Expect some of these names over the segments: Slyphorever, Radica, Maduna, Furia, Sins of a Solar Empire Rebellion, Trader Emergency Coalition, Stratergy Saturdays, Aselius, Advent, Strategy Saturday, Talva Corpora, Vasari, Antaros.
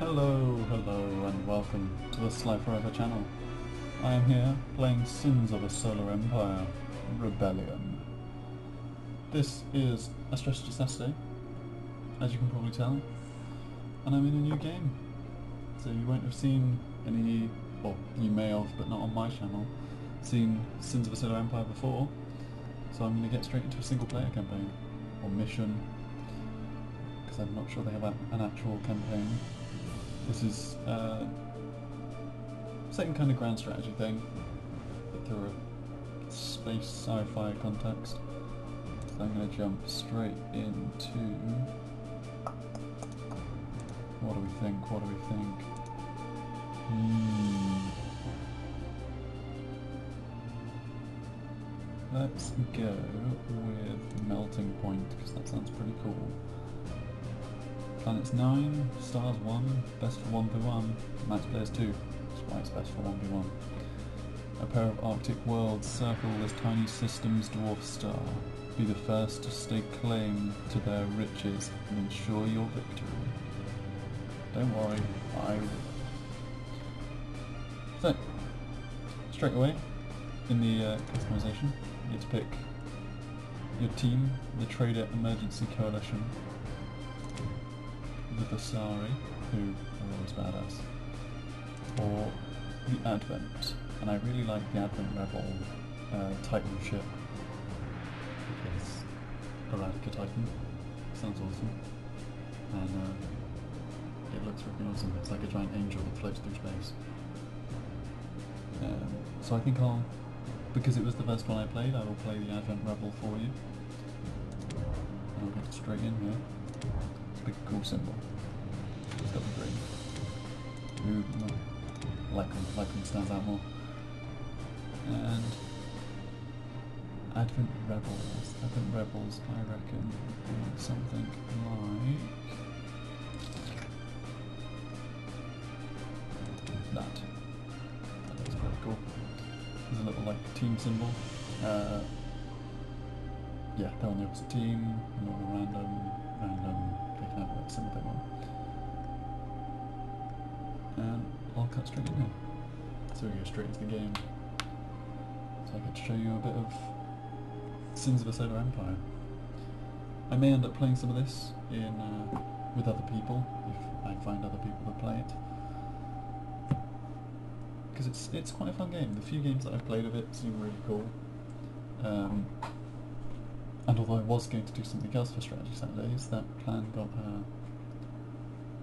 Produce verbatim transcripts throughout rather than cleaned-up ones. Hello, hello, and welcome to the Sly Forever channel. I am here playing Sins of a Solar Empire Rebellion. This is a Strategy Saturday, as you can probably tell, and I'm in a new game. So you won't have seen any, well, you may have, but not on my channel, seen Sins of a Solar Empire before. So I'm going to get straight into a single player campaign, or mission, because I'm not sure they have a, an actual campaign. This is uh, same kind of grand strategy thing, but through a space sci-fi context. So I'm going to jump straight into... What do we think? What do we think? Hmm. Let's go with Melting Point, because that sounds pretty cool. Planets nine, stars one, best for one v one, max players two, that's why it's best for one v one. A pair of Arctic worlds circle this tiny system's dwarf star. Be the first to stake claim to their riches and ensure your victory. Don't worry, I will. So, straight away, in the uh, customization, you get to pick your team, the Trader Emergency Coalition, the Vasari, who are always badass, or the Advent, and I really like the Advent Rebel uh, Titan ship, because a Radica Titan sounds awesome, and uh, it looks freaking awesome. It's like a giant angel that floats through space. Um, so I think I'll, because it was the best one I played, I will play the Advent Rebel for you, and I'll get straight in here. Big cool symbol. It's got the green. Ooh, no. Lycan, Lycan stands out more. And Advent Rebels. Advent Rebels, I reckon, would be something like that. That looks pretty cool. There's a little like team symbol. Uh, yeah, they're on the opposite team, and all the random, random. No, that's another one. And I'll cut straight in here. So we go straight into the game. So I get to show you a bit of Sins of a Solar Empire. I may end up playing some of this in uh, with other people, if I find other people that play it. Because it's, it's quite a fun game. The few games that I've played of it seem really cool. Um, And although I was going to do something else for Strategy Saturdays, that plan got uh,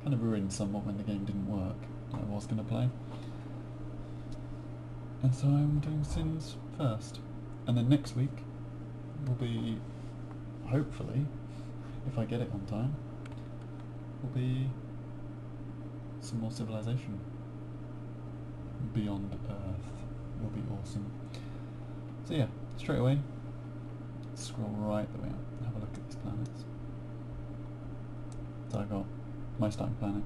kind of ruined somewhat when the game didn't work that I was going to play. And so I'm doing Sins first. And then next week will be, hopefully, if I get it on time, will be some more Civilization. Beyond Earth will be awesome. So yeah, straight away. Scroll right the way up and have a look at these planets. So I got my starting planet,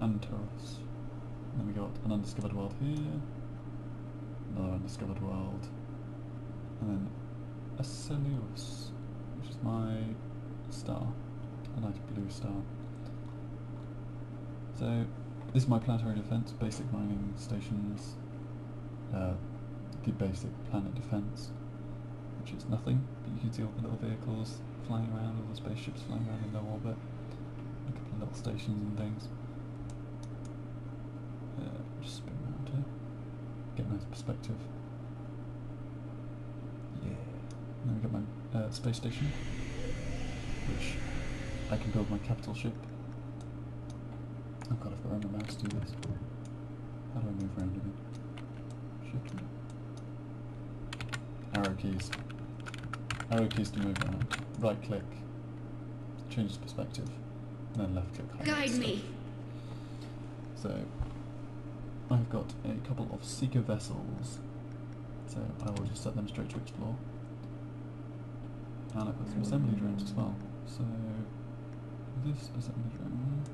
Antaros. And then we got an undiscovered world here, another undiscovered world, and then Aselius, which is my star, a nice blue star. So this is my planetary defense, basic mining stations, uh, the basic planet defense, which is nothing, but you can see all the little vehicles flying around, all the spaceships flying around in their orbit, a couple of little stations and things. Uh, just spin around here, get a nice perspective. Yeah. And then we got my uh, space station, which I can build my capital ship. Oh god, I've got to run my mouse to do this. How do I move around again? Shift. Arrow keys. Arrow keys to move around. Right click. Change perspective. And then left click. Guide me. So I've got a couple of seeker vessels. So I will just set them straight to explore. And I've got some assembly drones as well. So this assembly drone.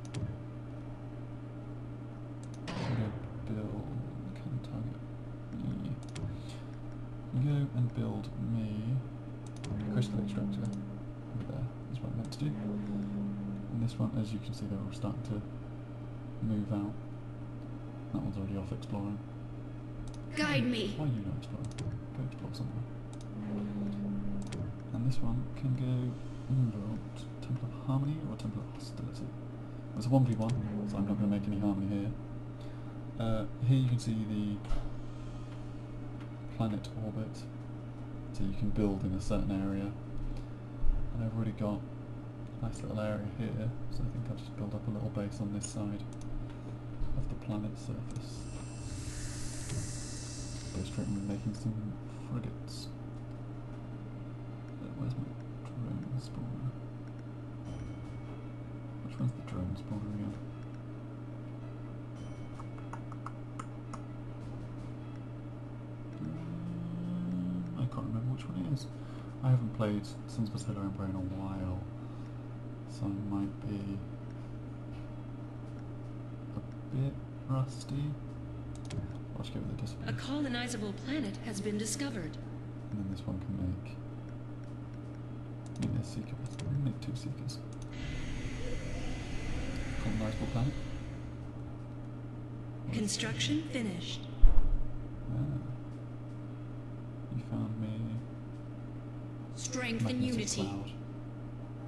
I'm gonna build can target me. Go and build me a crystal extractor over there, is what I'm meant to do. in this one. As you can see, they're all starting to move out. That one's already off exploring. Guide me. Why are you not exploring? Go explore somewhere. And this one can go. Mm, Temple of Harmony or Temple of Hostility? It's a one v one, so I'm not going to make any harmony here. Uh, here you can see the planet orbit, so you can build in a certain area. And I've already got a nice little area here, so I think I'll just build up a little base on this side of the planet's surface. Go straight on making some frigates. Where's my drone spawner? Which one's the drone spawner again? Um, I can't remember which one it is. I haven't played Sins of a Solar Empire in a while, so I might be a bit rusty. I'll just go with the discipline. A colonizable planet has been discovered. And then this one can make. Make a seeker. Make two seekers. Colonizable planet. Construction finished. Ah. You found me. Strength and unity. Cloud.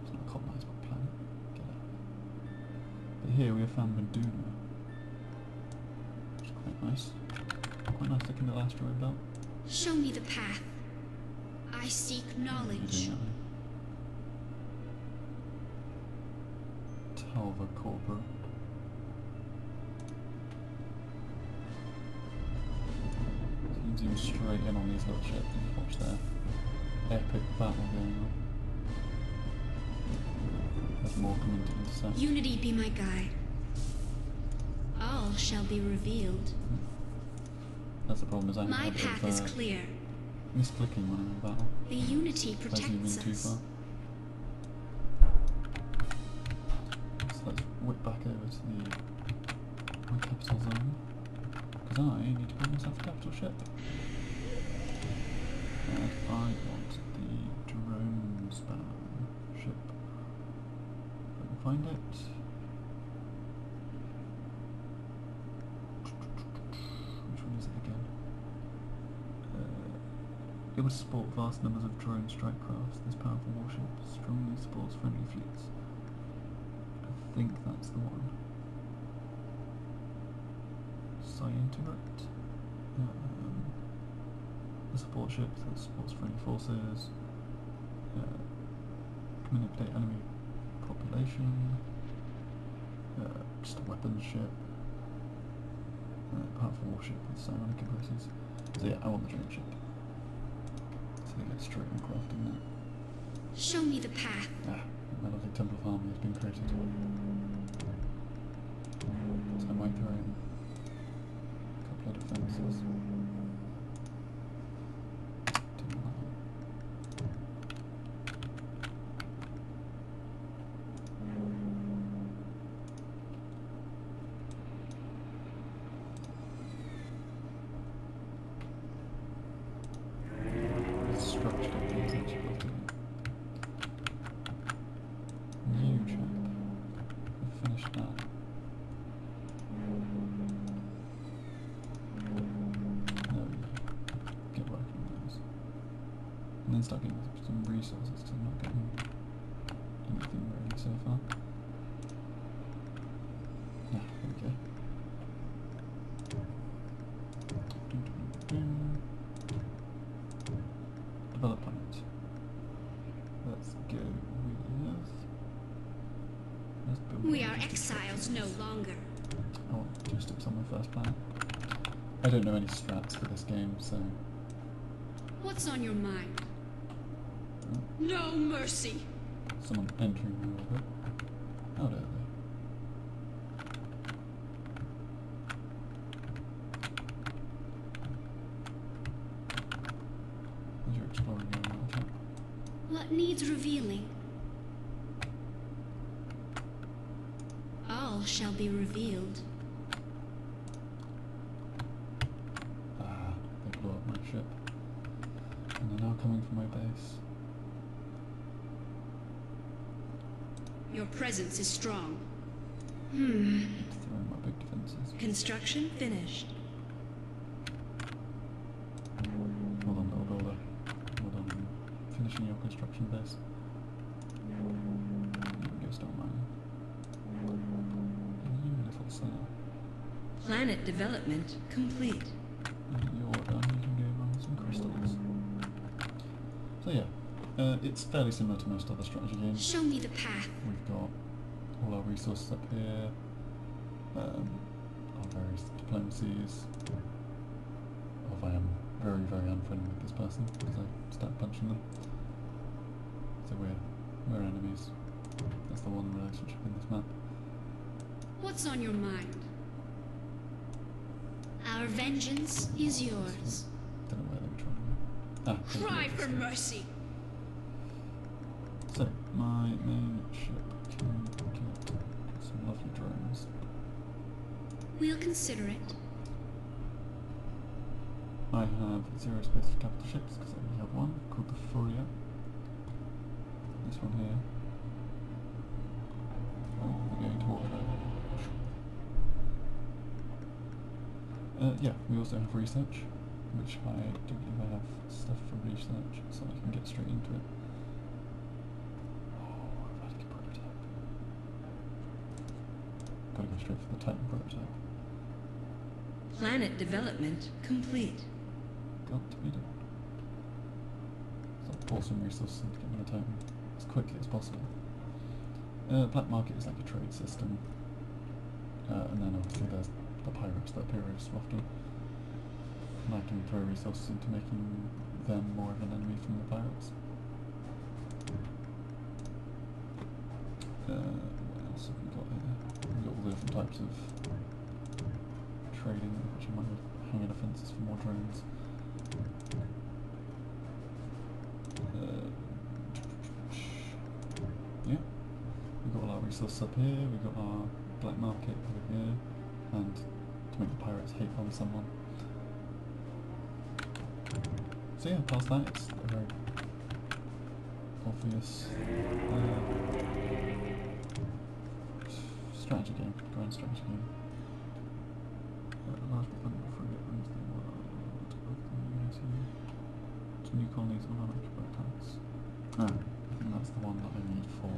It's not a colonizable planet. Get out. But here we have found Maduna. Which is quite nice. Quite nice looking little asteroid belt. Show me the path. I seek knowledge. Talva Corpora. So you can zoom straight in on these little ships and watch their epic battle going on. There's more coming to intercept. Unity be my guide. All shall be revealed. Hmm. That's the problem, is I my have path is uh, clear. Misclicking when I'm in battle. The unity protects us. Whip back over to the my capital zone, because I need to build myself a capital ship. And I want the drone span ship. If I can find it. Which one is it again? Uh, it would support vast numbers of drone strike crafts. This powerful warship strongly supports friendly fleets. I think that's the one. Scientigrate. Um, the support ship that supports friendly forces. Uh, manipulate enemy population. Uh, just a weapons ship. Uh, powerful warship with psionic abilities. So yeah, I want the drone ship. So they get straight on crafting that. Show me the path. Ah. My lovely Temple of Harmony has been created. So I might throw in a couple of defences. Start getting some resources because I'm not getting anything ready so far. Yeah, there we go. Dun, dun, dun, dun. Develop planet. Let's go with. We are exiles no longer. I want logistics on my first planet. I don't know any strats for this game, so. What's on your mind? No mercy. Someone entering the orbit. How dare they? As you're exploring your world. What needs revealing? All shall be revealed. Ah, they blew up my ship. And they're now coming from my base. Your presence is strong. Hmm. Throwing my big defenses. Construction finished. Well done, little builder. Well done. Finishing your construction base. Planet development complete. You're done. You can go on some crystals. So yeah, uh, it's fairly similar to most other strategy games. Show me the path. We've got all our resources up here, um, our various diplomacies. If I am very, very unfriendly with this person because I start punching them. So we're we're enemies. That's the one relationship in this map. What's on your mind? Our vengeance is yours. Don't know where they were trying to go. Ah, cry for mercy! So, my main ship can get some lovely drones. We'll consider it. I have zero space for capital ships because I only have one called the Furia. This one here. Oh, we're going to walk over. Uh, yeah, we also have research, which I do believe I have stuff for research, so I can get straight into it. Oh, Radica prototype. Gotta go straight for the Titan prototype. Planet development complete. Got to be done. So pour some resources into getting the Titan as quickly as possible. Uh, black market is like a trade system, uh, and then obviously there's the pirates that appear every so often, and I can throw resources into making them more of an enemy from the pirates. Uh, what else have we got here? We've got all the different types of trading, which I might hang in the fences for more drones. Uh, yeah, we've got all our resources up here, we've got our black market over here, and to make the pirates hate on someone. So yeah, past that, it's a very obvious uh, strategy game, grand strategy game. Uh, last one before we get into the world of the community. New colonies on our attacks. Ah, I think that's the one that I need for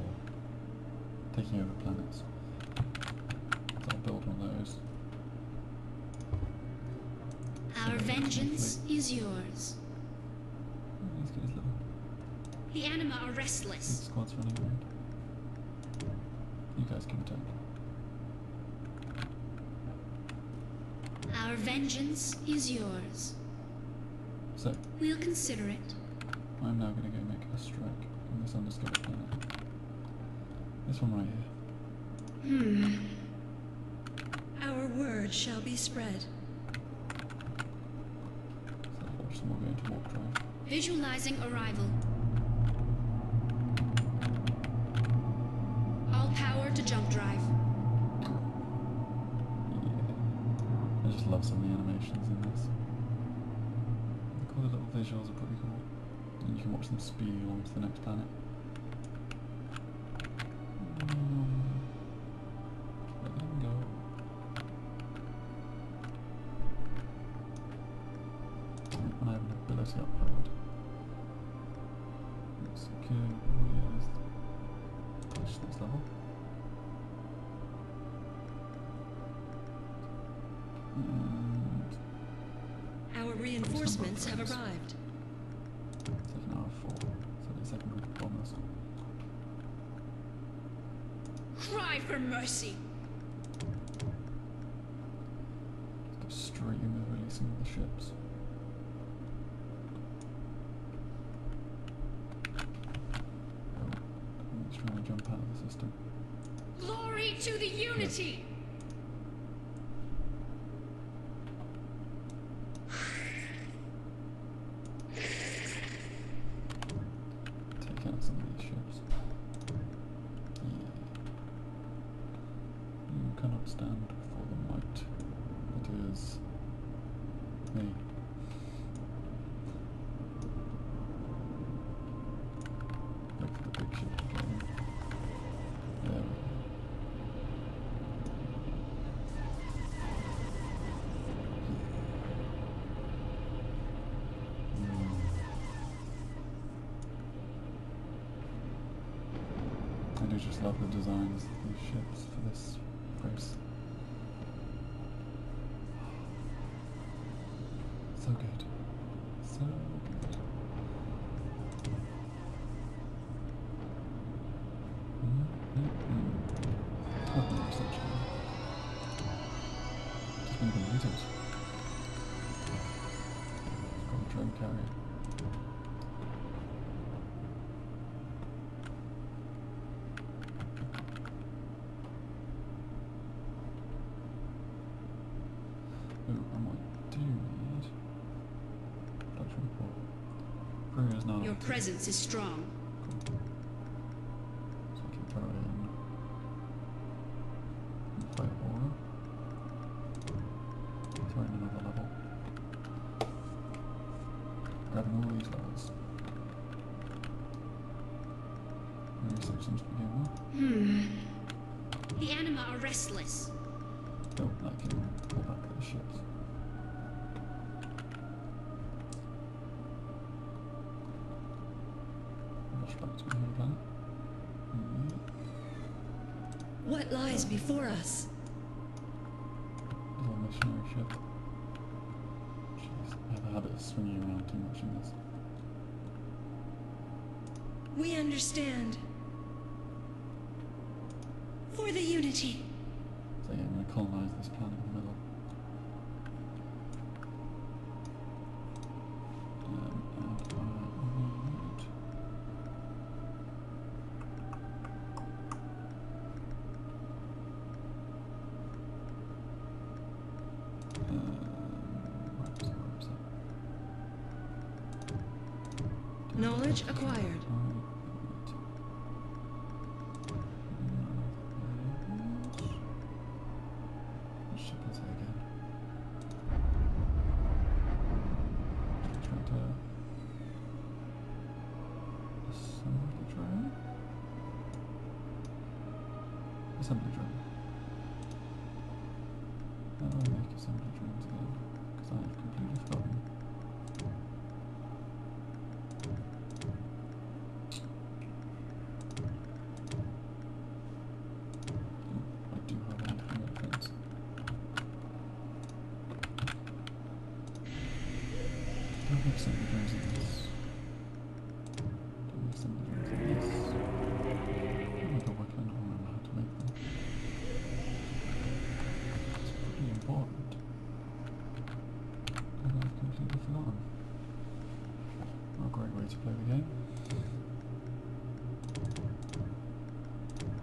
taking over planets. I'll build one of those. Our vengeance is yours. He's got his little... The anima are restless. His squad's running around. You guys can attack. Our vengeance is yours. So we'll consider it. I'm now going to go make a strike on this undiscovered planet. This one right here. Hmm. Our word shall be spread. Visualizing arrival. All power to jump drive. Yeah. I just love some of the animations in this. All the little visuals are pretty cool. And you can watch them spew onto the next planet. Reinforcements have arrived. It's like an hour four, so the second group of bombers. Cry for mercy! Let's go straight into the releasing of the ships. Oh, he's trying to jump out of the system. Glory to the unity! Yep. Uh, love the designs of these ships for this race. So good. So good. Mm-hmm. Nothing much actually. Just gonna need it. Got a drone carrier. Your presence is strong. Cool. So I can throw it in. Play aura. Throw in another level. Grabbing all these levels. Maybe six seems to be doing well. Hmm. The anima are restless. Oh, I can pull back at the ships. What lies before us? Little missionary ship. Jeez, I have a habit of swinging around too much in this. We understand. For the unity. So yeah, I'm going to colonize this planet in the middle. Knowledge acquired.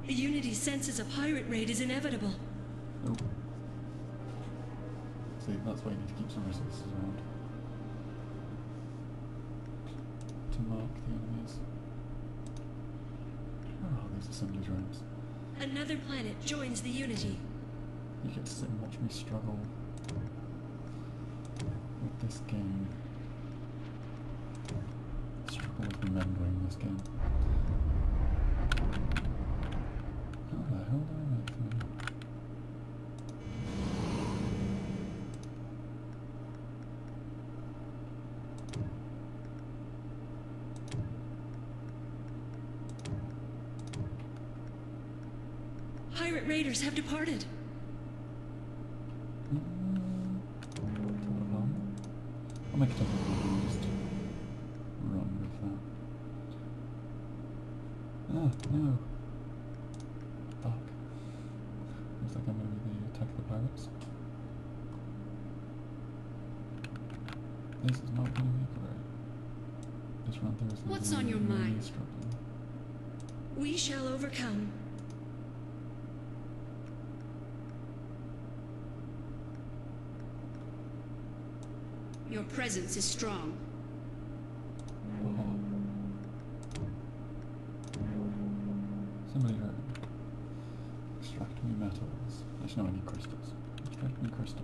The Unity senses a pirate raid is inevitable. Oh. See, that's why you need to keep some resources around. To mark the enemies. Oh, these assembly drones. Another planet joins the Unity. You get to sit and watch me struggle with this game. Struggle with remembering this game. Pirate raiders have departed. I'll make it up. Just run with that. Ah, no. Fuck. Looks like I'm going to be the attack of the pirates. This is not going to be great. This run through is going to be really, really struggling. What's on your mind? We shall overcome. Your presence is strong. Oh. Somebody heard. Extract me metals. There's no any crystals. Extract me crystals.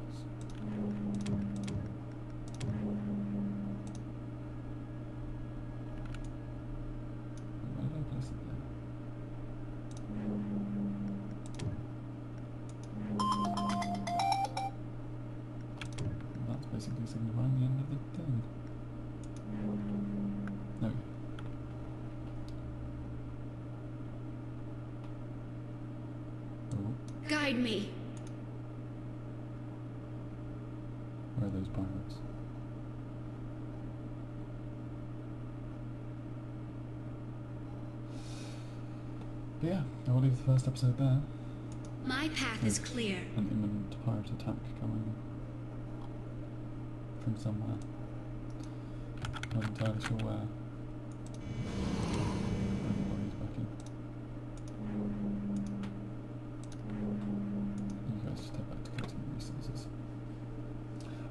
Guide me. Where are those pirates? But yeah, I will leave the first episode there. My path There's is clear. An imminent pirate attack coming from somewhere. Not entirely sure where.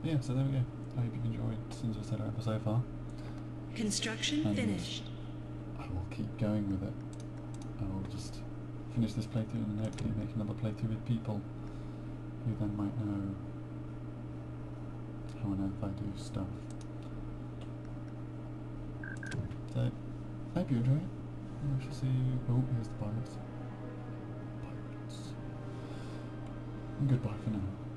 Yeah, so there we go. I hope you've enjoyed Sins of a Solar Empire so far. Construction and finished. I will keep going with it. I will just finish this playthrough and hopefully make another playthrough with people who then might know how on earth I do stuff. So, I hope you enjoy it. I shall see you. Oh, here's the pirates. Pirates. And goodbye for now.